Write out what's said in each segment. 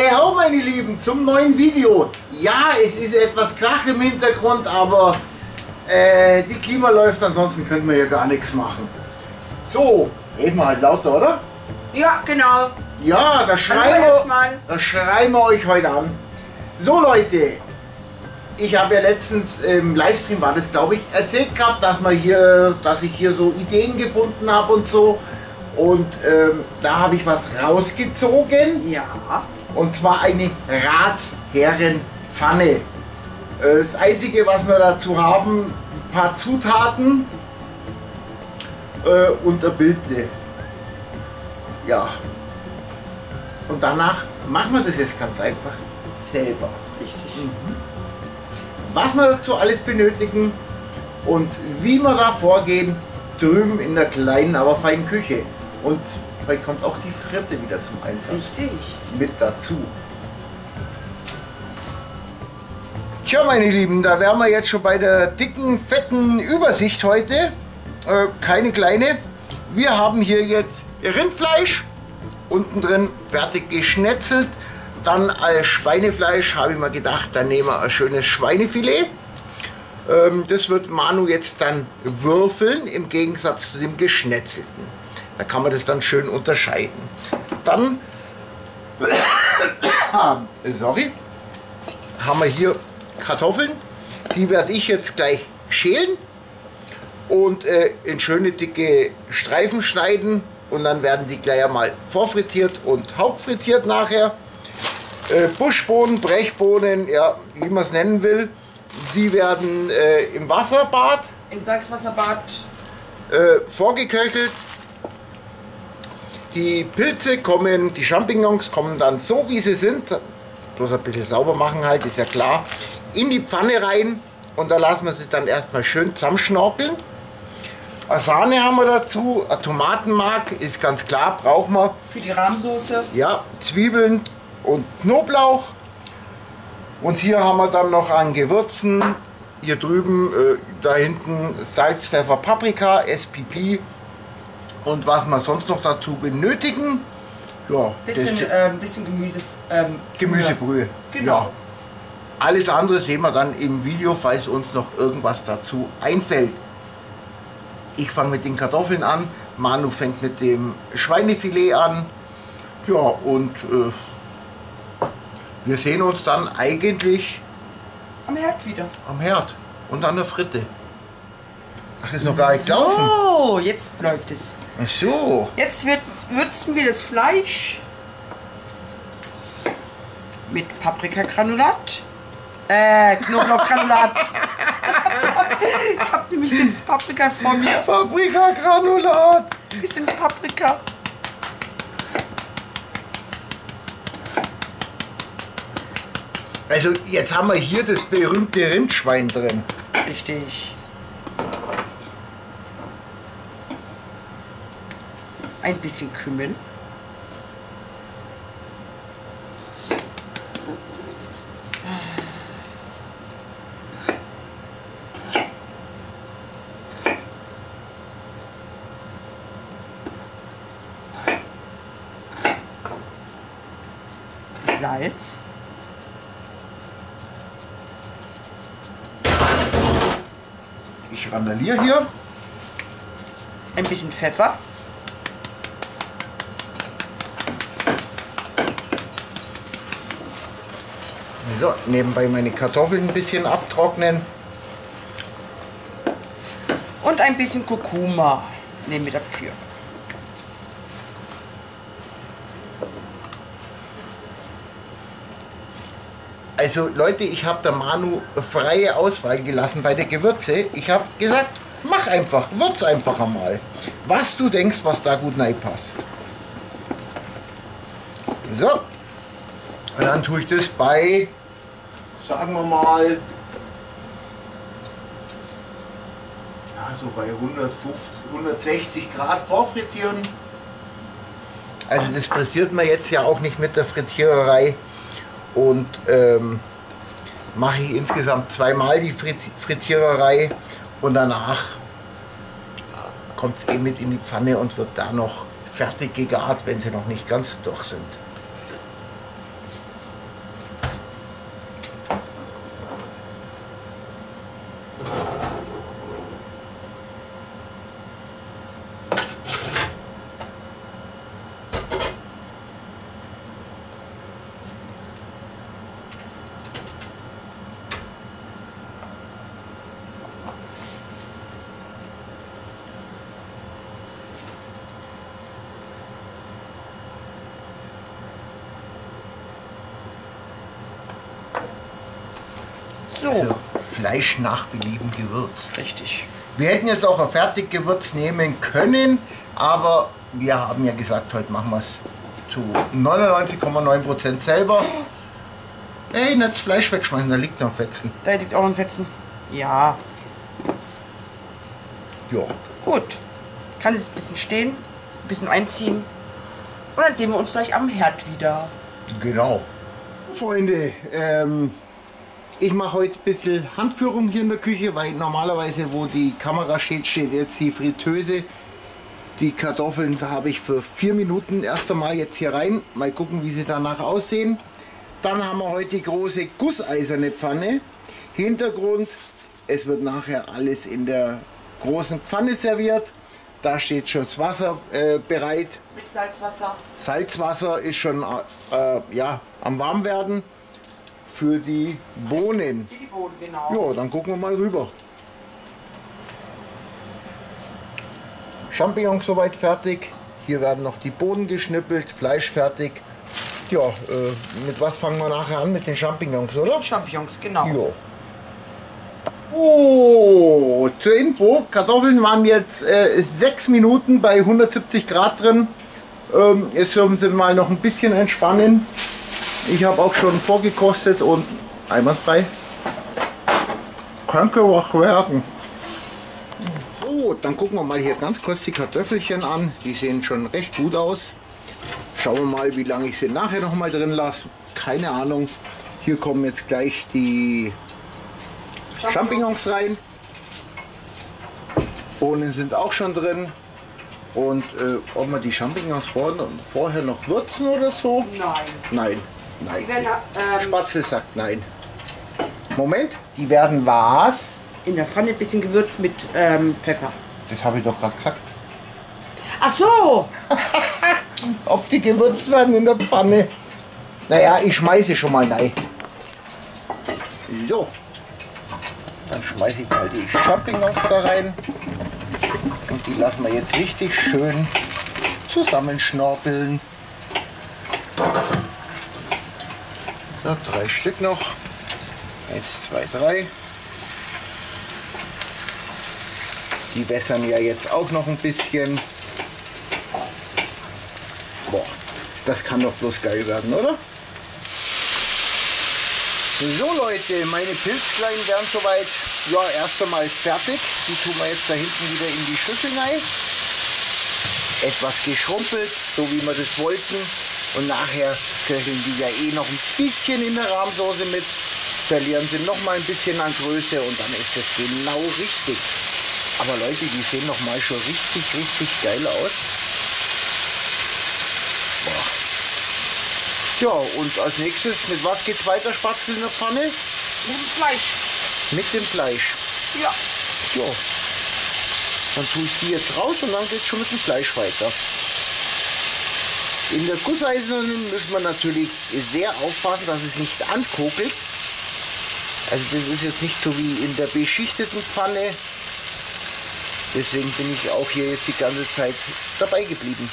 Hey ho meine Lieben, zum neuen Video. Ja, es ist etwas Krach im Hintergrund, aber die Klima läuft, ansonsten könnten wir hier gar nichts machen. So, reden wir halt lauter, oder? Ja, genau. Ja, das schreien wir euch heute an. So Leute, ich habe ja letztens im Livestream, war das glaube ich, erzählt gehabt, dass ich hier so Ideen gefunden habe und so. Und da habe ich was rausgezogen. Ja. Und zwar eine Ratsherrenpfanne. Das Einzige, was wir dazu haben, ein paar Zutaten und ein Bildle. Ja. Und danach machen wir das jetzt ganz einfach selber. Richtig. Mhm. Was wir dazu alles benötigen und wie wir da vorgehen, drüben in der kleinen, aber feinen Küche. Und vielleicht kommt auch die Fritte wieder zum Einsatz. Richtig. Mit dazu. Tja, meine Lieben, da wären wir jetzt schon bei der dicken, fetten Übersicht heute. Keine kleine. Wir haben hier jetzt Rindfleisch, unten drin fertig geschnetzelt. Dann als Schweinefleisch habe ich mir gedacht, dann nehmen wir ein schönes Schweinefilet. Das wird Manu jetzt dann würfeln, im Gegensatz zu dem geschnetzelten. Da kann man das dann schön unterscheiden. Dann sorry, haben wir hier Kartoffeln. Die werde ich jetzt gleich schälen und in schöne dicke Streifen schneiden. Und dann werden die gleich einmal vorfrittiert und hauptfrittiert nachher. Buschbohnen, Brechbohnen, ja, wie man es nennen will. Die werden im Wasserbad, im Salzwasserbad vorgeköchelt. Die Pilze kommen, die Champignons kommen dann so wie sie sind, bloß ein bisschen sauber machen halt, ist ja klar, in die Pfanne rein und da lassen wir sie dann erstmal schön zusammenschnorkeln. Eine Sahne haben wir dazu, ein Tomatenmark ist ganz klar, brauchen wir. Für die Rahmsoße. Ja, Zwiebeln und Knoblauch. Und hier haben wir dann noch an Gewürzen, hier drüben, da hinten Salz, Pfeffer, Paprika, SPP und was wir sonst noch dazu benötigen. Ja, bisschen Gemüse, Gemüsebrühe. Genau. Ja. Alles andere sehen wir dann im Video, falls uns noch irgendwas dazu einfällt. Ich fange mit den Kartoffeln an, Manu fängt mit dem Schweinefilet an. Ja, und wir sehen uns dann eigentlich am Herd wieder. Am Herd und an der Fritte. Ach, ist noch gar nicht gelaufen. So, jetzt läuft es. Ach so. Jetzt würzen wir das Fleisch mit Paprikagranulat. Knoblauchgranulat. Ich habe nämlich dieses Paprika vor mir. Paprikagranulat. Bisschen Paprika. Also jetzt haben wir hier das berühmte Rindschwein drin. Richtig. Ein bisschen Kümmel. Salz. Ich randaliere hier. Ein bisschen Pfeffer. So, nebenbei meine Kartoffeln ein bisschen abtrocknen. Und ein bisschen Kurkuma nehmen wir dafür. Also Leute, ich habe der Manu freie Auswahl gelassen bei der Gewürze. Ich habe gesagt, mach einfach, würz einfach einmal, was du denkst, was da gut reinpasst. So, und dann tue ich das bei, sagen wir mal, ja, so bei 150, 160 Grad vorfrittieren. Also das passiert mir jetzt ja auch nicht mit der Frittiererei. Und mache ich insgesamt zweimal die Frittiererei und danach kommt es eben mit in die Pfanne und wird da noch fertig gegart, wenn sie noch nicht ganz durch sind. So. Also Fleisch nach Belieben gewürzt. Richtig. Wir hätten jetzt auch ein Fertiggewürz nehmen können, aber wir haben ja gesagt, heute machen wir es zu 99,9% selber. Ey, nicht das Fleisch wegschmeißen, da liegt noch ein Fetzen. Da liegt auch noch ein Fetzen. Ja. Ja. Gut. Kann es ein bisschen stehen, ein bisschen einziehen. Und dann sehen wir uns gleich am Herd wieder. Genau. Freunde, ich mache heute ein bisschen Handführung hier in der Küche, weil normalerweise, wo die Kamera steht, steht jetzt die Fritteuse. Die Kartoffeln habe ich für 4 Minuten erst einmal jetzt hier rein. Mal gucken, wie sie danach aussehen. Dann haben wir heute die große gusseiserne Pfanne. Hintergrund, es wird nachher alles in der großen Pfanne serviert. Da steht schon das Wasser bereit. Mit Salzwasser. Salzwasser ist schon ja, am Warmwerden für die Bohnen. Für die Bohnen, genau. Ja, dann gucken wir mal rüber. Champignons soweit fertig. Hier werden noch die Bohnen geschnippelt, Fleisch fertig. Ja, mit was fangen wir nachher an? Mit den Champignons, oder? Champignons, genau. Jo. Oh, zur Info, Kartoffeln waren jetzt 6 Minuten bei 170 Grad drin. Jetzt dürfen sie mal noch ein bisschen entspannen. Ich habe auch schon vorgekostet und einwandfrei. Könnte was werden. So, dann gucken wir mal hier ganz kurz die Kartoffelchen an. Die sehen schon recht gut aus. Schauen wir mal, wie lange ich sie nachher noch mal drin lasse. Keine Ahnung. Hier kommen jetzt gleich die Champignons rein. Bohnen sind auch schon drin. Und ob wir die Champignons vorher noch würzen oder so? Nein. Nein. Nein. Die werden, Spatzel sagt nein. Moment, die werden was? In der Pfanne ein bisschen gewürzt mit Pfeffer. Das habe ich doch gerade gesagt. Ach so! Ob die gewürzt werden in der Pfanne? Naja, ich schmeiße schon mal rein. So. Dann schmeiße ich mal die Champignons da rein. Und die lassen wir jetzt richtig schön zusammenschnorpeln. So, 3 Stück noch. 1, 2, 3. Die wässern ja jetzt auch noch ein bisschen. Boah, das kann doch bloß geil werden, oder? So Leute, meine Pilzkleinen werden soweit, ja, erst einmal fertig. Die tun wir jetzt da hinten wieder in die Schüssel rein. Etwas geschrumpelt, so wie wir das wollten. Und nachher köcheln die ja eh noch ein bisschen in der Rahmsoße mit. Verlieren sie noch mal ein bisschen an Größe und dann ist das genau richtig. Aber Leute, die sehen noch mal schon richtig, richtig geil aus. Boah. Ja, und als nächstes, mit was geht's weiter, Spatzel in der Pfanne? Mit dem Fleisch. Mit dem Fleisch? Ja. Ja. Dann tue ich die jetzt raus und dann geht's schon mit dem Fleisch weiter. In der Gusseisernen müssen wir natürlich sehr aufpassen, dass es nicht ankokelt. Also das ist jetzt nicht so wie in der beschichteten Pfanne. Deswegen bin ich auch hier jetzt die ganze Zeit dabei geblieben.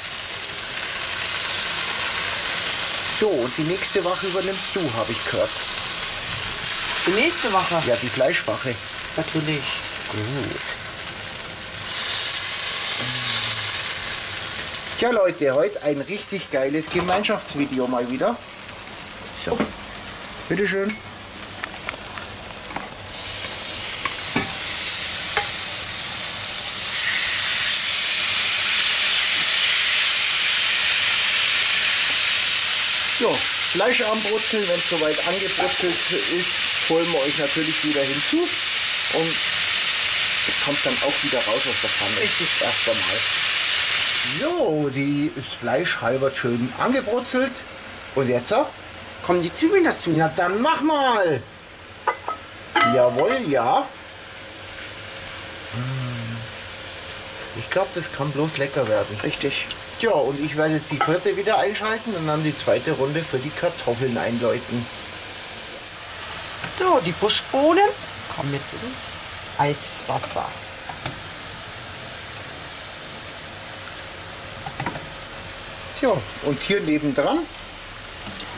So, und die nächste Wache übernimmst du, habe ich gehört. Die nächste Wache? Ja, die Fleischwache. Natürlich. Gut. Tja Leute, heute ein richtig geiles Gemeinschaftsvideo mal wieder. So, bitteschön. So, Fleisch anbrutzeln, wenn es soweit angebrutzelt ist, holen wir euch natürlich wieder hinzu und es kommt dann auch wieder raus aus der Pfanne. Richtig, erst einmal. So, das Fleisch halber schön angebrutzelt und jetzt kommen die Zwiebeln dazu. Na dann mach mal! Jawohl, ja. Ich glaube, das kann bloß lecker werden. Richtig. Ja, und ich werde jetzt die 4. wieder einschalten und dann die 2. Runde für die Kartoffeln einläuten. So, die Buschbohnen kommen jetzt ins Eiswasser. Ja, und hier nebendran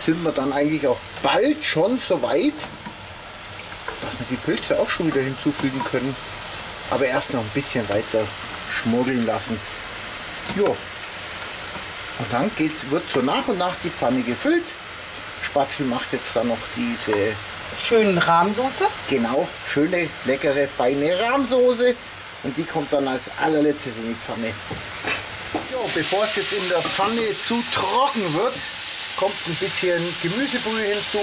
sind wir dann eigentlich auch bald schon so weit, dass die Pilze auch schon wieder hinzufügen können. Aber erst noch ein bisschen weiter schmuggeln lassen. Jo. Und dann wird so nach und nach die Pfanne gefüllt. Spatzel macht jetzt dann noch diese schönen Rahmsoße. Genau, schöne, leckere, feine Rahmsoße. Und die kommt dann als allerletztes in die Pfanne. Jo, bevor es jetzt in der Pfanne zu trocken wird, kommt ein bisschen Gemüsebrühe hinzu.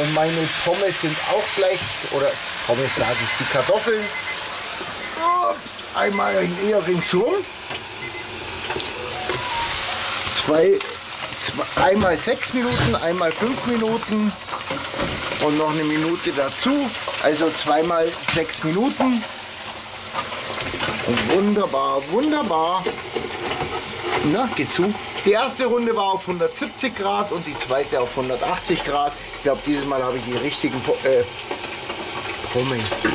Und meine Pommes sind auch gleich, oder Pommes sage ich, die Kartoffeln. Ups, einmal in eher ringsrum. Einmal 6 Minuten, einmal 5 Minuten und noch eine Minute dazu. Also zweimal 6 Minuten. Und wunderbar, wunderbar. Na, geht zu. Die erste Runde war auf 170 Grad und die zweite auf 180 Grad. Ich glaube, dieses Mal habe ich die richtigen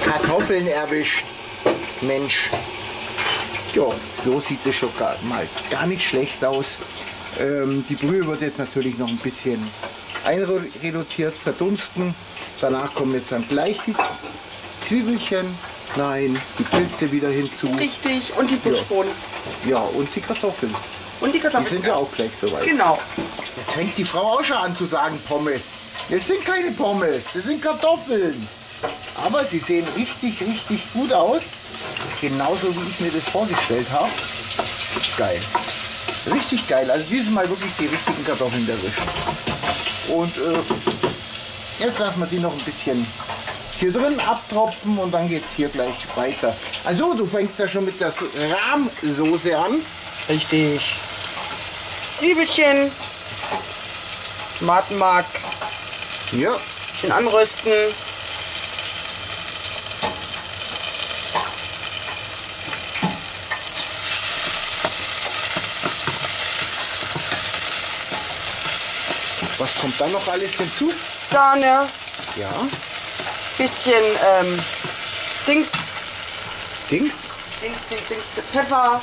Kartoffeln erwischt. Mensch. Ja, so sieht es schon mal gar nicht schlecht aus. Die Brühe wird jetzt natürlich noch ein bisschen einreduziert, verdunsten. Danach kommen jetzt dann gleich die Zwiebelchen. Nein, die Pilze wieder hinzu. Richtig, und die Buschbohnen. Ja. Ja, und die Kartoffeln. Und die Kartoffeln. Die sind ja auch gleich soweit. Genau. Jetzt fängt die Frau auch schon an zu sagen, Pommes. Das sind keine Pommes, das sind Kartoffeln. Aber sie sehen richtig, richtig gut aus. Genauso wie ich mir das vorgestellt habe. Geil. Richtig geil. Also dieses Mal wirklich die richtigen Kartoffeln erwischt. Und jetzt lassen wir die noch ein bisschen hier drin abtropfen und dann geht es hier gleich weiter. Also du fängst ja schon mit der Rahmsoße an. Richtig. Zwiebelchen, Tomatenmark. Ja. Schön anrösten. Was kommt dann noch alles hinzu? Sahne. Ja. Bisschen Dings, Pfeffer.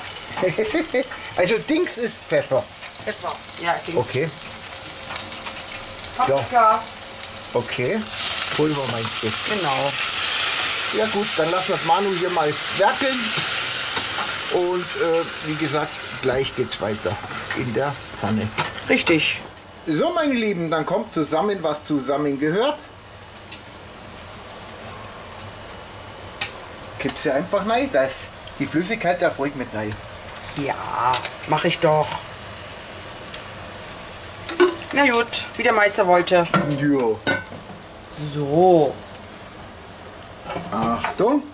Also Dings ist Pfeffer. Pfeffer, ja, Dings. Okay. Paprika. Ja. Okay. Pulver meinst du? Genau. Ja gut, dann lassen wir das Manu hier mal werkeln. Und wie gesagt, gleich geht's weiter in der Pfanne. Richtig. So, meine Lieben, dann kommt zusammen, was zusammen gehört. Kippst du einfach rein, dass die Flüssigkeit darf ruhig mit rein. Ja, mache ich doch. Na gut, wie der Meister wollte. Jo. So. Achtung.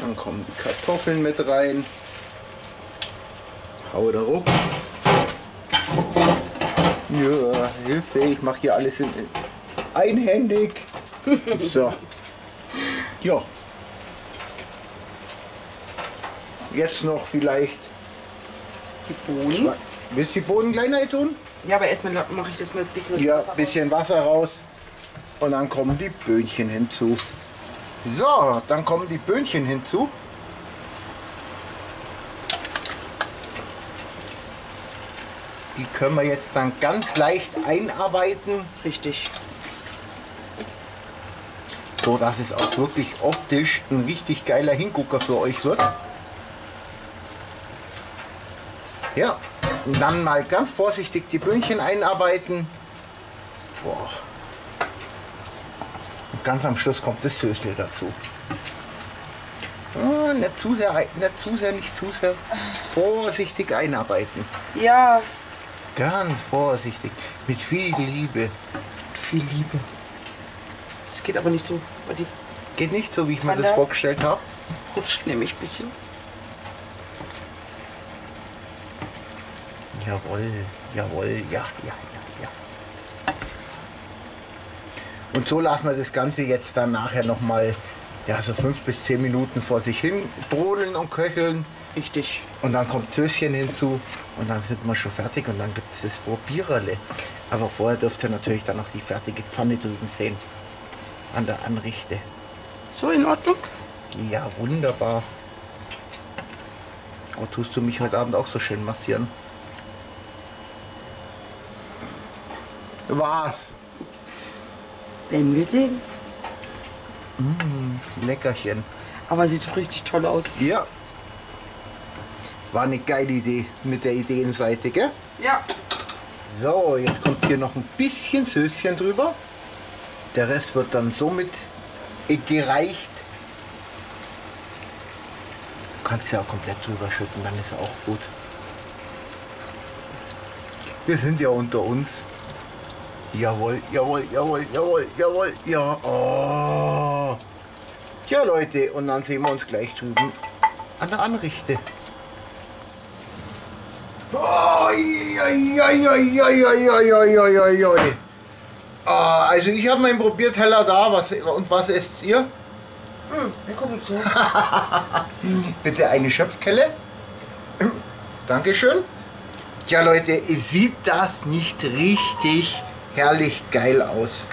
Dann kommen die Kartoffeln mit rein. Hau da ruck. Ja, Hilfe, ich mache hier alles einhändig. So. Ja. Jetzt noch vielleicht die Bohnen. Willst du die Bohnen kleiner tun? Ja, aber erstmal mache ich das mit ein bisschen Wasser. Ja, ein bisschen Wasser raus. Und dann kommen die Böhnchen hinzu. So, dann kommen die Böhnchen hinzu. Die können wir jetzt dann ganz leicht einarbeiten. Richtig. So, dass es auch wirklich optisch ein richtig geiler Hingucker für euch wird. Ja, und dann mal ganz vorsichtig die Böhnchen einarbeiten. Boah. Und ganz am Schluss kommt das Sösle dazu. Oh, nicht zu sehr. Vorsichtig einarbeiten. Ja. Ganz vorsichtig. Mit viel Liebe. Mit viel Liebe. Es geht aber nicht so. Geht nicht so, wie ich mir das vorgestellt habe. Rutscht nämlich ein bisschen. Jawohl, jawohl, ja. Und so lassen wir das Ganze jetzt dann nachher nochmal, ja, so 5 bis 10 Minuten vor sich hin brodeln und köcheln. Richtig. Und dann kommt Söschen hinzu und dann sind wir schon fertig und dann gibt es das Probiererle. Aber vorher dürft ihr natürlich dann noch die fertige Pfanne drüben sehen. An der Anrichte. So, in Ordnung? Ja, wunderbar. Oh, tust du mich heute Abend auch so schön massieren? Was? Werden wir sehen. Mmh, Leckerchen. Aber sieht doch richtig toll aus. Ja. War eine geile Idee mit der Ideenseite, gell? Ja. So, jetzt kommt hier noch ein bisschen Süßchen drüber. Der Rest wird dann somit gereicht. Du kannst ja auch komplett drüber schütten, dann ist auch gut. Wir sind ja unter uns. Jawohl, jawohl, jawohl, jawohl, jawohl, ja. Oh. Ja, Leute, und dann sehen wir uns gleich drüben an der Anrichte. Also ich habe meinen Probierteller da. Was esst ihr? Wir gucken zu. Bitte eine Schöpfkelle. Dankeschön. Ja, Leute, sieht das nicht richtig herrlich geil aus?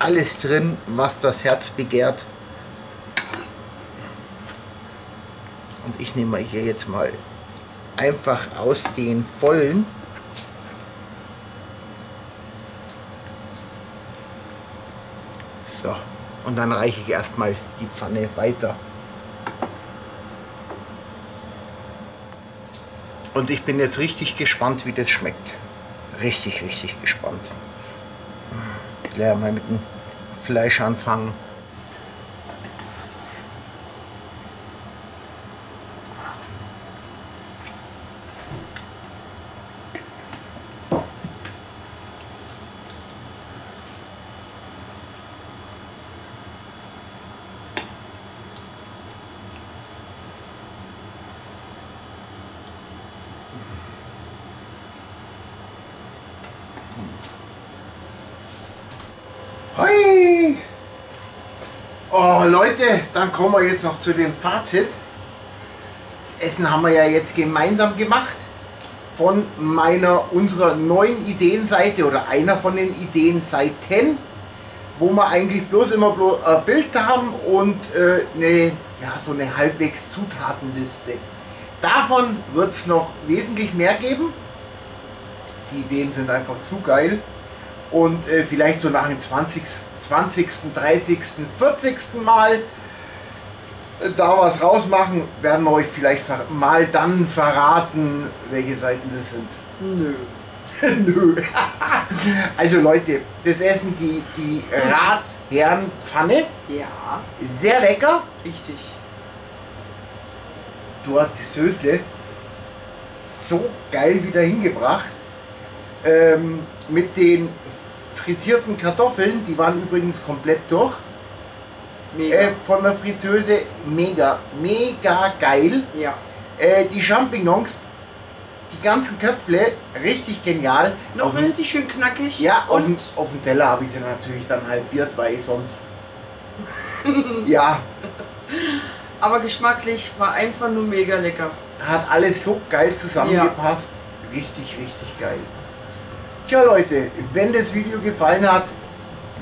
Alles drin, was das Herz begehrt. Und ich nehme mal hier jetzt mal einfach aus den vollen. So, und dann reiche ich erstmal die Pfanne weiter. Und ich bin jetzt richtig gespannt, wie das schmeckt. Richtig, richtig gespannt. Gleich mal mit dem Fleisch anfangen. Hoi! Oh Leute, dann kommen wir jetzt noch zu dem Fazit. Das Essen haben wir ja jetzt gemeinsam gemacht. Von unserer neuen Ideenseite oder einer von den Ideenseiten, wo wir eigentlich bloß immer ein Bild haben und so eine halbwegs Zutatenliste. Davon wird es noch wesentlich mehr geben. Die Ideen sind einfach zu geil. Und vielleicht so nach dem 20., 30., 40. Mal da was rausmachen, werden wir euch vielleicht mal dann verraten, welche Seiten das sind. Nö. Nö. Also Leute, das Essen, die Ratsherrenpfanne. Ja. Sehr lecker. Richtig. Du hast die Sösle so geil wieder hingebracht. Mit den frittierten Kartoffeln, die waren übrigens komplett durch. Mega. Von der Fritteuse, mega, mega geil. Ja. Die Champignons, die ganzen Köpfle, richtig genial. Noch richtig schön knackig. Ja, und auf dem Teller habe ich sie natürlich dann halbiert, weil ich sonst... ja. Aber geschmacklich war einfach nur mega lecker. Hat alles so geil zusammengepasst. Ja. Richtig, richtig geil. Ja Leute, wenn das Video gefallen hat,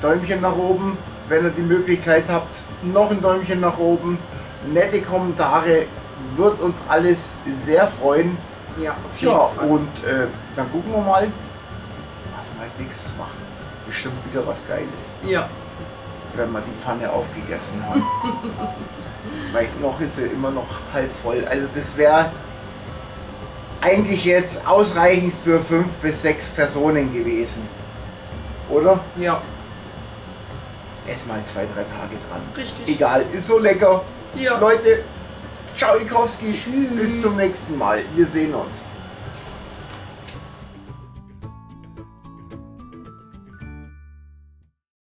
Däumchen nach oben, wenn ihr die Möglichkeit habt, noch ein Däumchen nach oben, nette Kommentare, wird uns alles sehr freuen. Ja, auf jeden Fall. Und dann gucken wir mal, was wir als nächstes machen. Bestimmt wieder was Geiles. Ja. Wenn wir die Pfanne aufgegessen haben. Weil noch ist sie immer noch halb voll. Also das wäre... eigentlich jetzt ausreichend für 5 bis 6 Personen gewesen, oder? Ja. Erst mal 2, 3 Tage dran. Richtig. Egal, ist so lecker. Ja. Leute, ciao Ikowski, tschüss. Bis zum nächsten Mal, wir sehen uns.